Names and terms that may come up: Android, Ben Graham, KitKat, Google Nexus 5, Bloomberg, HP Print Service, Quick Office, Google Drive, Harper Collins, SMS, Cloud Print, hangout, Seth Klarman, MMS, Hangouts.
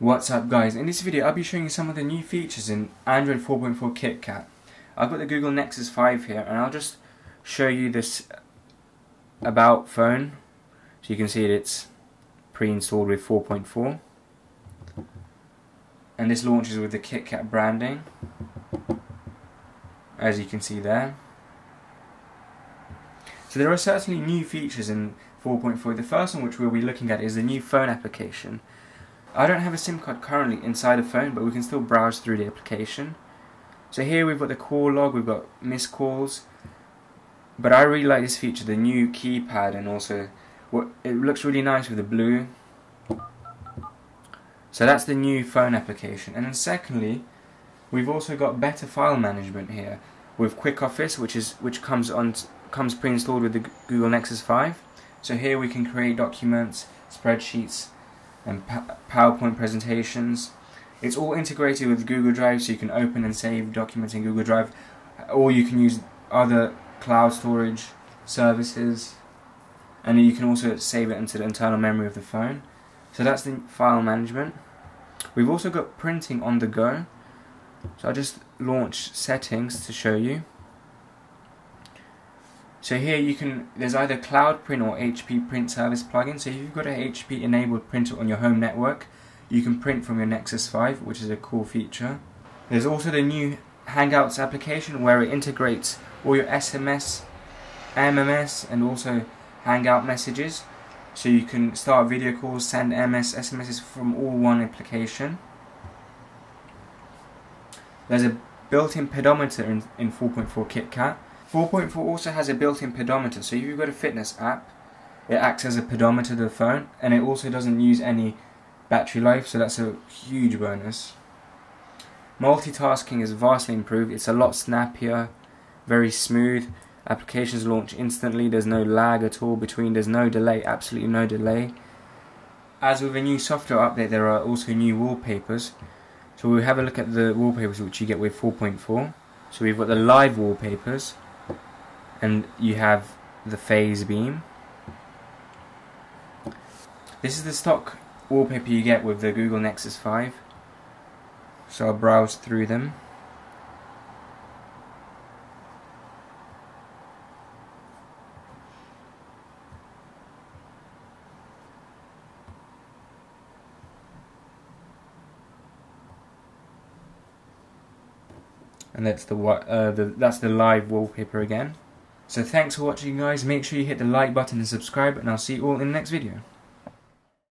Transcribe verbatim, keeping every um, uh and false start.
What's up guys, in this video I'll be showing you some of the new features in Android four point four KitKat. I've got the Google Nexus five here and I'll just show you this about phone, so you can see that it's pre-installed with four point four, and this launches with the KitKat branding, as you can see there. So there are certainly new features in four point four. The first one which we'll be looking at is the new phone application. I don't have a SIM card currently inside a phone, but we can still browse through the application. So here we've got the call log, we've got missed calls, but I really like this feature, the new keypad, and also what it looks really nice with the blue. So that's the new phone application. And then secondly, we've also got better file management here with Quick Office, which is which comes on comes pre-installed with the Google Nexus five. So here we can create documents, spreadsheets, and PowerPoint presentations. It's all integrated with Google Drive, so you can open and save documents in Google Drive, or you can use other cloud storage services, and you can also save it into the internal memory of the phone. So that's the file management. We've also got printing on the go, so I'll just launch settings to show you. So here you can, there's either Cloud Print or H P Print Service plugin. So if you've got a H P enabled printer on your home network, you can print from your Nexus five, which is a cool feature. There's also the new Hangouts application, where it integrates all your S M S, M M S, and also Hangout messages. So you can start video calls, send M S, S M Ses from all one application. There's a built-in pedometer in, in four point four KitKat. four point four also has a built-in pedometer, so if you've got a fitness app, it acts as a pedometer to the phone, and it also doesn't use any battery life, so that's a huge bonus. Multitasking is vastly improved, it's a lot snappier, very smooth, applications launch instantly, there's no lag at all between, there's no delay, absolutely no delay. As with a new software update, there are also new wallpapers, so we'll have a look at the wallpapers which you get with four point four. So we've got the live wallpapers, and you have the phase beam. This is the stock wallpaper you get with the Google Nexus five. So I'll browse through them. And that's the, uh, the that's the live wallpaper again. So thanks for watching guys, make sure you hit the like button and subscribe, and I'll see you all in the next video.